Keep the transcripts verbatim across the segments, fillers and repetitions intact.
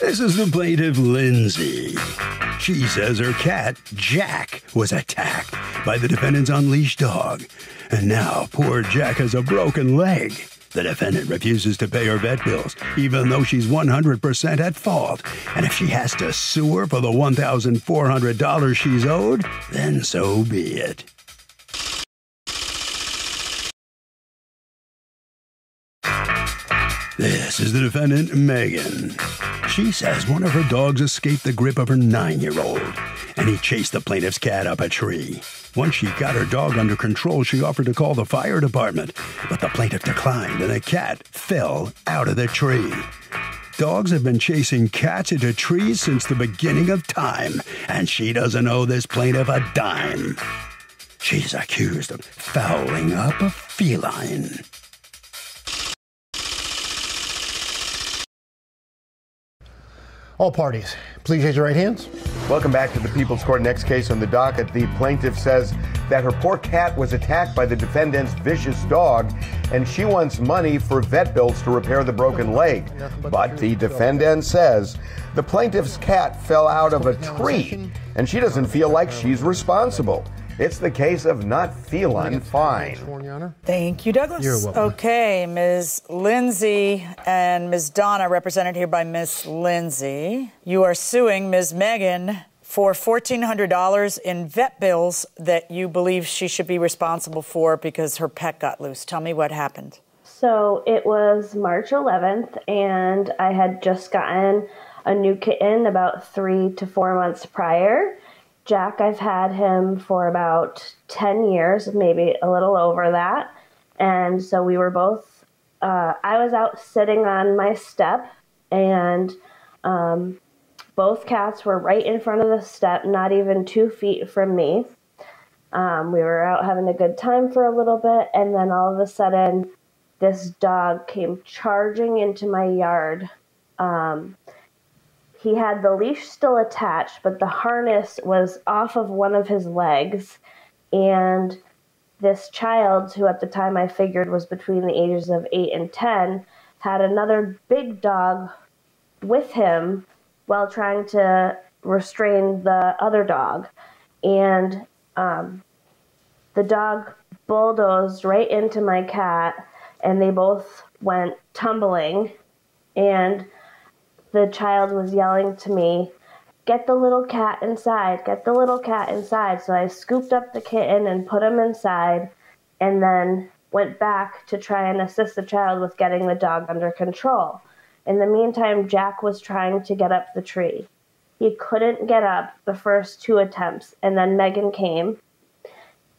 This is the plaintiff, Lindsay. She says her cat, Jack, was attacked by the defendant's unleashed dog. And now poor Jack has a broken leg. The defendant refuses to pay her vet bills, even though she's one hundred percent at fault. And if she has to sue her for the one thousand four hundred dollars she's owed, then so be it. This is the defendant, Megan. She says one of her dogs escaped the grip of her nine-year-old, and he chased the plaintiff's cat up a tree. Once she got her dog under control, she offered to call the fire department, but the plaintiff declined, and the cat fell out of the tree. Dogs have been chasing cats into trees since the beginning of time, and she doesn't owe this plaintiff a dime. She's accused of fouling up a feline. All parties, please raise your right hands. Welcome back to the People's Court. Next case on the docket, the plaintiff says that her poor cat was attacked by the defendant's vicious dog, and she wants money for vet bills to repair the broken leg. But the defendant says the plaintiff's cat fell out of a tree, and she doesn't feel like she's responsible. It's the case of not feeling fine. Thank you, Douglas. You're welcome. Okay, Miz Lindsay and Miz Donna, represented here by Miz Lindsay. You are suing Miz Megan for fourteen hundred dollars in vet bills that you believe she should be responsible for because her pet got loose. Tell me what happened. So it was March eleventh, and I had just gotten a new kitten about three to four months prior. Jack, I've had him for about ten years, maybe a little over that. And so we were both, uh, I was out sitting on my step, and um, both cats were right in front of the step, not even two feet from me. Um, we were out having a good time for a little bit, and then all of a sudden, this dog came charging into my yard. Um, He had the leash still attached, but the harness was off of one of his legs. And this child, who at the time I figured was between the ages of eight and ten, had another big dog with him while trying to restrain the other dog. And um, the dog bulldozed right into my cat, and they both went tumbling. And the child was yelling to me, "Get the little cat inside, get the little cat inside." So I scooped up the kitten and put him inside, and then went back to try and assist the child with getting the dog under control. In the meantime, Jack was trying to get up the tree. He couldn't get up the first two attempts, and then Megan came.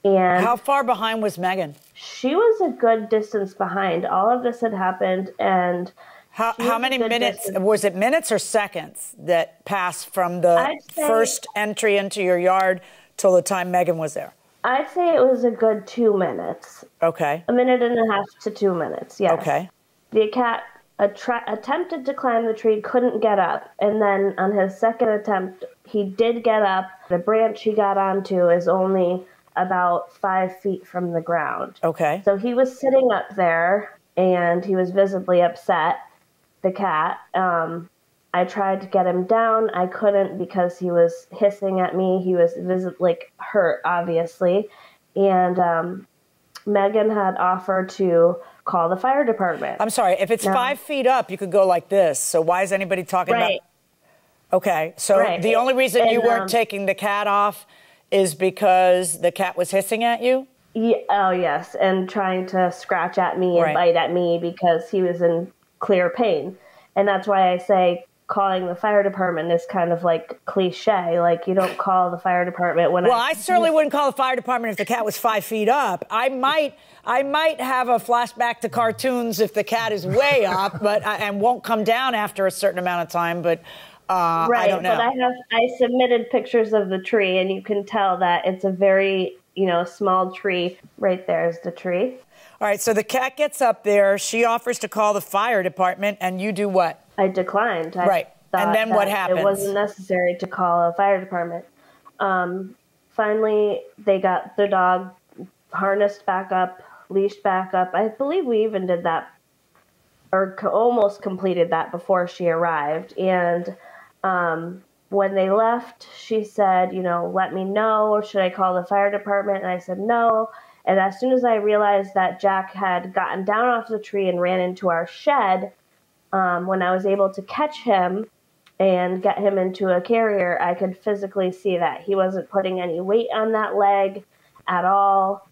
And how far behind was Megan? She was a good distance behind. All of this had happened, and How, how many minutes, distance. was it minutes or seconds that passed from the first entry into your yard till the time Megan was there? I'd say it was a good two minutes. Okay. A minute and a half to two minutes, yes. Okay. The cat attempted to climb the tree, couldn't get up. And then on his second attempt, he did get up. The branch he got onto is only about five feet from the ground. Okay. So he was sitting up there, and he was visibly upset. The cat. Um, I tried to get him down. I couldn't because he was hissing at me. He was visibly like, hurt, obviously. And um, Megan had offered to call the fire department. I'm sorry. If it's now, five feet up, you could go like this. So why is anybody talking right. about... Okay. So right. the only reason and, you weren't um, taking the cat off is because the cat was hissing at you? Yeah, oh, yes. And trying to scratch at me and right. bite at me because he was in clear pain. And that's why I say calling the fire department is kind of like cliche. Like, you don't call the fire department when well, I... Well, I certainly wouldn't call the fire department if the cat was five feet up. I might I might have a flashback to cartoons if the cat is way up but and won't come down after a certain amount of time, but uh, right, I don't know. But I have I submitted pictures of the tree, and you can tell that it's a very, you know, small tree. Right there is the tree. All right, so the cat gets up there. She offers to call the fire department, and you do what? I declined. I right, and then what happens? It wasn't necessary to call a fire department. Um, finally, they got the dog harnessed back up, leashed back up. I believe we even did that or co- almost completed that before she arrived. And um, when they left, she said, you know, let me know. Should I call the fire department? And I said, no. And as soon as I realized that Jack had gotten down off the tree and ran into our shed, um, when I was able to catch him and get him into a carrier, I could physically see that he wasn't putting any weight on that leg at all.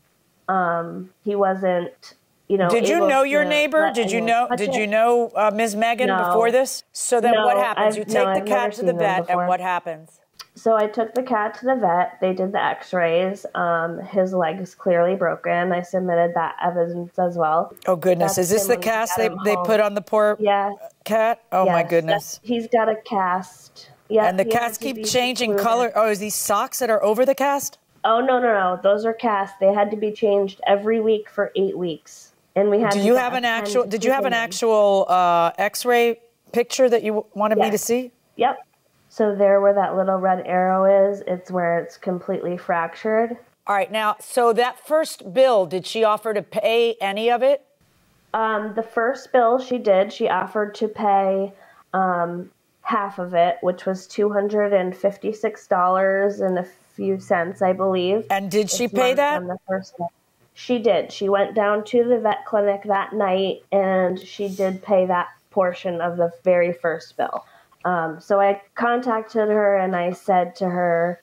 Um, he wasn't, you know. Did you know your neighbor? Did you know, did you know uh, Miz Megan before this? So then what happens? You take the cat to the vet, and what happens? So I took the cat to the vet. They did the x-rays. Um, his leg is clearly broken. I submitted that evidence as well. Oh, goodness. That's is this the cast they, they put on the poor yes. cat? Oh, yes. my goodness. Yes. He's got a cast. Yes. And the cats keep changing color. Oh, is these socks that are over the cast? Oh, no, no, no. Those are casts. They had to be changed every week for eight weeks. And we had Do you have an actual, did you have an actual uh, x-ray picture that you wanted yes. me to see? Yep. So there where that little red arrow is, it's where it's completely fractured. All right. Now, so that first bill, did she offer to pay any of it? Um, the first bill she did. She offered to pay um, half of it, which was two hundred fifty-six dollars and a few cents, I believe. And did she pay that? The first bill. She did. She went down to the vet clinic that night, and she did pay that portion of the very first bill. Um, so I contacted her and I said to her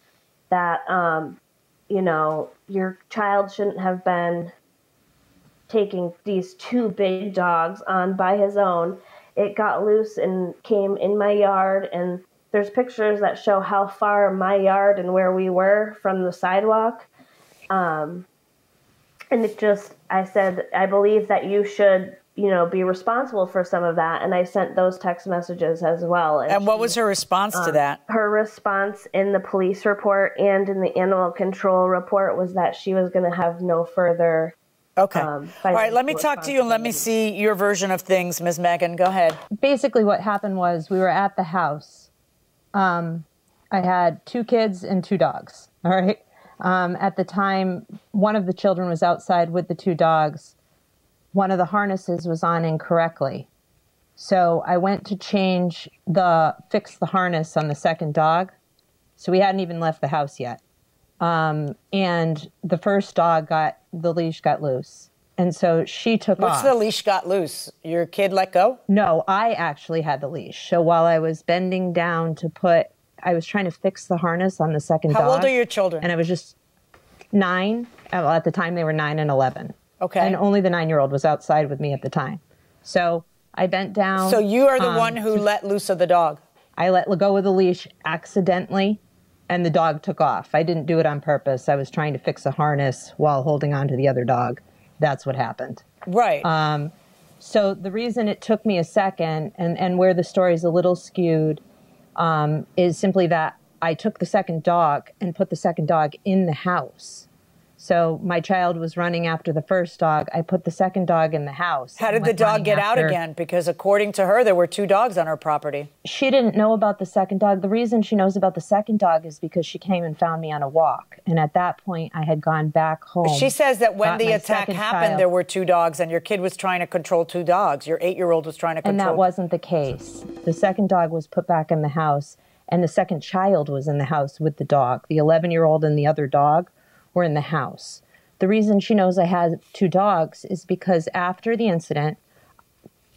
that, um, you know, your child shouldn't have been taking these two big dogs on by his own. It got loose and came in my yard, and there's pictures that show how far my yard and where we were from the sidewalk. Um, and it just, I said, I believe that you should, you know, be responsible for some of that. And I sent those text messages as well. And, and what she, was her response um, to that? Her response in the police report and in the animal control report was that she was going to have no further. Okay. Um, All right. Let me talk to you and let me see your version of things, Miz Megan. Go ahead. Basically what happened was we were at the house. Um, I had two kids and two dogs. All right. Um, at the time, one of the children was outside with the two dogs. One of the harnesses was on incorrectly. So I went to change the, fix the harness on the second dog. So we hadn't even left the house yet. Um, and the first dog got, the leash got loose. And so she took off. What's the leash got loose? Your kid let go? No, I actually had the leash. So while I was bending down to put, I was trying to fix the harness on the second dog. How old are your children? And I was just nine. Well, at the time they were nine and eleven. Okay. And only the nine-year-old was outside with me at the time. So I bent down. So you are the um, one who let loose of the dog. I let go of the leash accidentally, and the dog took off. I didn't do it on purpose. I was trying to fix a harness while holding on to the other dog. That's what happened. Right. Um, so the reason it took me a second, and, and where the story's a little skewed, um, is simply that I took the second dog and put the second dog in the house. So my child was running after the first dog. I put the second dog in the house. How did the dog get out again? Because according to her, there were two dogs on her property. She didn't know about the second dog. The reason she knows about the second dog is because she came and found me on a walk. And at that point, I had gone back home. She says that when the attack happened, there were two dogs, and your kid was trying to control two dogs. Your eight-year-old was trying to control. And that wasn't the case. The second dog was put back in the house, and the second child was in the house with the dog, the eleven-year-old and the other dog. Were in the house. The reason she knows I had two dogs is because after the incident,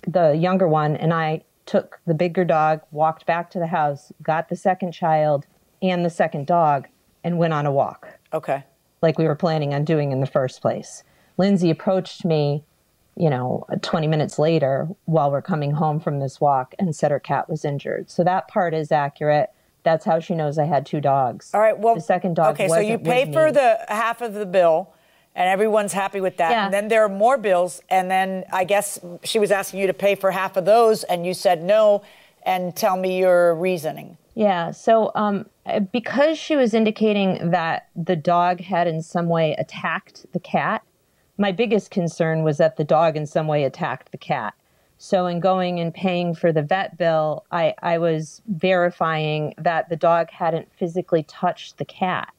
the younger one and I took the bigger dog, walked back to the house, got the second child and the second dog, and went on a walk. Okay. Like we were planning on doing in the first place. Lindsay approached me, you know, twenty minutes later while we're coming home from this walk and said her cat was injured. So that part is accurate. That's how she knows I had two dogs. All right. Well, the second dog. Okay, so you pay for the half of the bill, and everyone's happy with that. Yeah. And then there are more bills, and then I guess she was asking you to pay for half of those, and you said no. And tell me your reasoning. Yeah. So, um, because she was indicating that the dog had in some way attacked the cat, my biggest concern was that the dog in some way attacked the cat. So in going and paying for the vet bill, I, I was verifying that the dog hadn't physically touched the cat.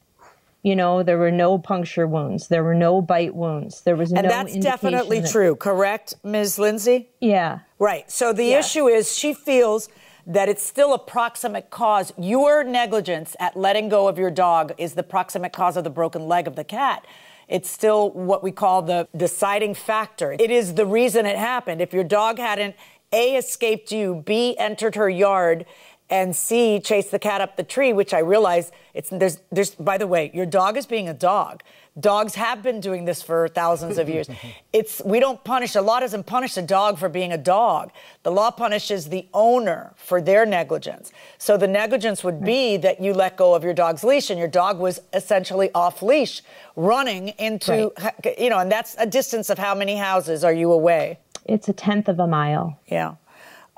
You know, there were no puncture wounds. There were no bite wounds. There was no indication. And that's definitely true, correct, Miz Lindsay? Yeah. Right. So the yes. issue is she feels that it's still a proximate cause. Your negligence at letting go of your dog is the proximate cause of the broken leg of the cat. It's still what we call the deciding factor. It is the reason it happened. If your dog hadn't, A, escaped you, B, entered her yard, and C, chased the cat up the tree, which I realize it's, there's, there's, by the way, your dog is being a dog. Dogs have been doing this for thousands of years. It's, we don't punish, the law doesn't punish a dog for being a dog. The law punishes the owner for their negligence. So the negligence would be that you let go of your dog's leash and your dog was essentially off leash, running into, right. you know, and that's a distance of how many houses are you away? It's a tenth of a mile. Yeah.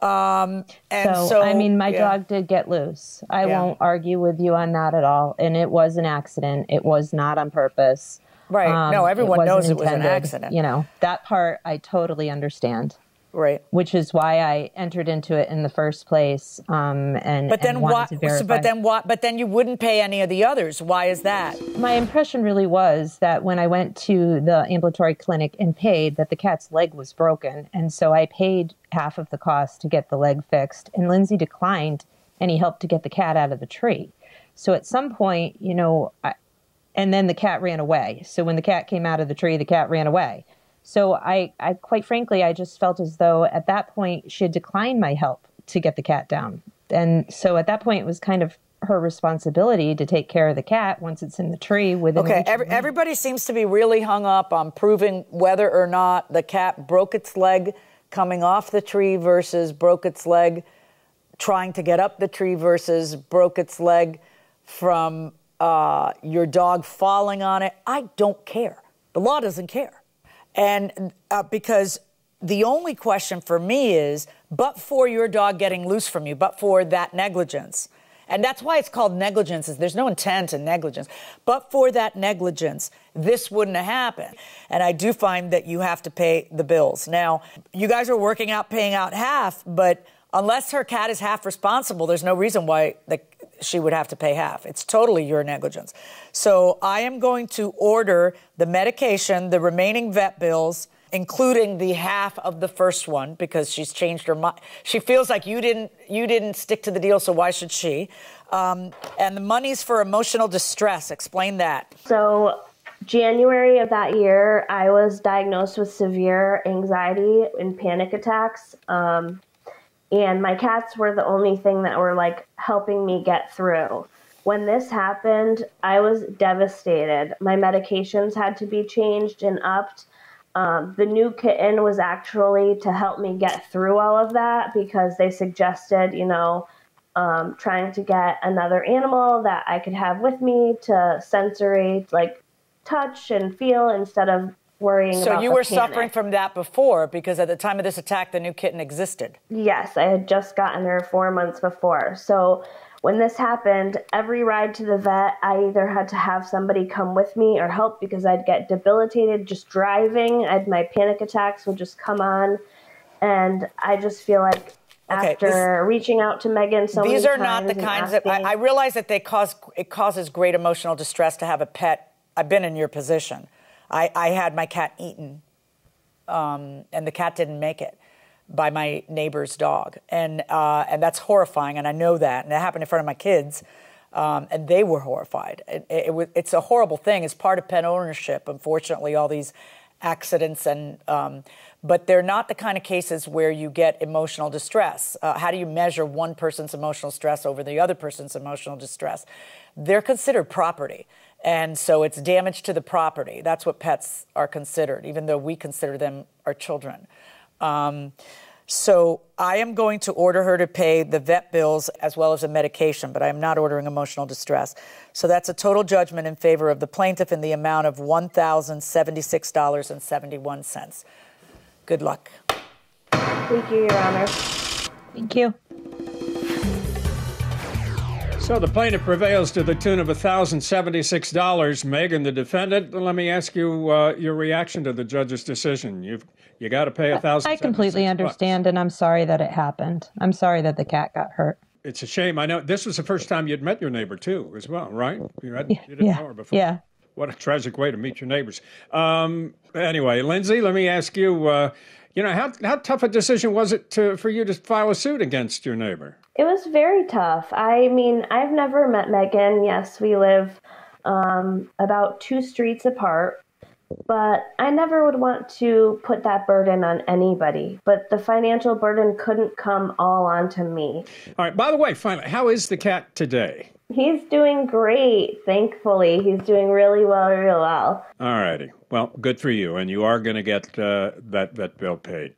Um, and so, so, I mean, my yeah. dog did get loose. I yeah. won't argue with you on that at all. And it was an accident. It was not on purpose. Right. Um, no, everyone knows it was an accident. You know, that part I totally understand. Right. Which is why I entered into it in the first place. Um, and but then why? So, but then why? But then you wouldn't pay any of the others. Why is that? My impression really was that when I went to the ambulatory clinic and paid, that the cat's leg was broken, and so I paid half of the cost to get the leg fixed. And Lindsay declined any help to get the cat out of the tree. So at some point, you know, I, and then the cat ran away. So when the cat came out of the tree, the cat ran away. So I, I, quite frankly, I just felt as though at that point she had declined my help to get the cat down. And so at that point, it was kind of her responsibility to take care of the cat once it's in the tree. Within okay, every, everybody seems to be really hung up on proving whether or not the cat broke its leg coming off the tree versus broke its leg trying to get up the tree versus broke its leg from uh, your dog falling on it. I don't care. The law doesn't care. And uh, because the only question for me is, but for your dog getting loose from you, but for that negligence, and that's why it's called negligence, is there's no intent in negligence, but for that negligence, this wouldn't have happened. And I do find that you have to pay the bills. Now, you guys are working out paying out half, but unless her cat is half responsible, there's no reason why the, she would have to pay half. It's totally your negligence. So I am going to order the medication, the remaining vet bills, including the half of the first one, because she's changed her mind. She feels like you didn't, you didn't stick to the deal, so why should she? Um, and the money's for emotional distress. Explain that. So January of that year, I was diagnosed with severe anxiety and panic attacks. Um, And my cats were the only thing that were like helping me get through. When this happened, I was devastated. My medications had to be changed and upped. Um, the new kitten was actually to help me get through all of that because they suggested, you know, um, trying to get another animal that I could have with me to sensory, like touch and feel instead of worrying about the panic. So you were suffering from that before, because at the time of this attack, the new kitten existed. Yes, I had just gotten her four months before. So when this happened, every ride to the vet, I either had to have somebody come with me or help because I'd get debilitated just driving. I'd, my panic attacks would just come on. And I just feel like okay, after this, reaching out to Megan so many times. These are not the kinds of, I, I realize that they cause, it causes great emotional distress to have a pet. I've been in your position. I, I had my cat eaten, um, and the cat didn't make it, by my neighbor's dog. And, uh, and that's horrifying, and I know that. And it happened in front of my kids, um, and they were horrified. It, it, it, it's a horrible thing. It's part of pet ownership, unfortunately, all these accidents. and um, But they're not the kind of cases where you get emotional distress. Uh, how do you measure one person's emotional stress over the other person's emotional distress? They're considered property. And so it's damage to the property. That's what pets are considered, even though we consider them our children. Um, so I am going to order her to pay the vet bills as well as a medication, but I am not ordering emotional distress. So that's a total judgment in favor of the plaintiff in the amount of one thousand seventy-six dollars and seventy-one cents. Good luck. Thank you, Your Honor. Thank you. So the plaintiff prevails to the tune of one thousand seventy-six dollars. Megan, the defendant, let me ask you uh, your reaction to the judge's decision. You've you got to pay one thousand seventy-six dollars. I completely understand, and I'm sorry that it happened. I'm sorry that the cat got hurt. It's a shame. I know this was the first time you'd met your neighbor, too, as well, right? You, had, you didn't yeah. know her before. Yeah. What a tragic way to meet your neighbors. Um, anyway, Lindsay, let me ask you, uh, You know, how, how tough a decision was it to, for you to file a suit against your neighbor? It was very tough. I mean, I've never met Megan. Yes, we live um, about two streets apart, but I never would want to put that burden on anybody. But the financial burden couldn't come all onto me. All right. By the way, finally, how is the cat today? He's doing great, thankfully. He's doing really well, real well. All righty. Well, good for you. And you are going to get uh, that vet bill paid.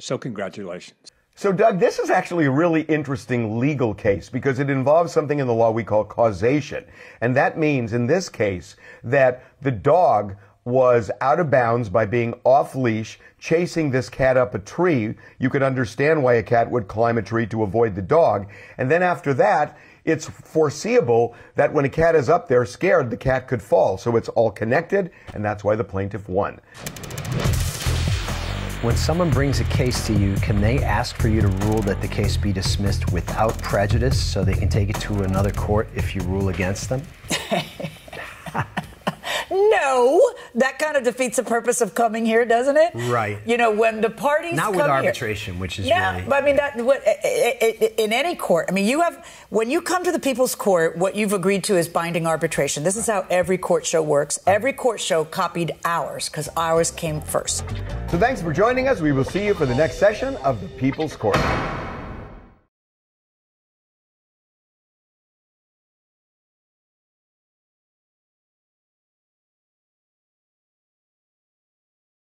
So congratulations. So, Doug, this is actually a really interesting legal case because it involves something in the law we call causation. And that means, in this case, that the dog was out of bounds by being off-leash, chasing this cat up a tree. You could understand why a cat would climb a tree to avoid the dog. And then after that, it's foreseeable that when a cat is up there scared, the cat could fall. So it's all connected, and that's why the plaintiff won. When someone brings a case to you, can they ask for you to rule that the case be dismissed without prejudice so they can take it to another court if you rule against them? No, that kind of defeats the purpose of coming here, doesn't it? Right. You know, when the parties not come with arbitration, here, which is yeah. Really, but I mean, that what, in any court. I mean, you have when you come to the People's Court, what you've agreed to is binding arbitration. This is how every court show works. Every court show copied ours because ours came first. So thanks for joining us. We will see you for the next session of the People's Court.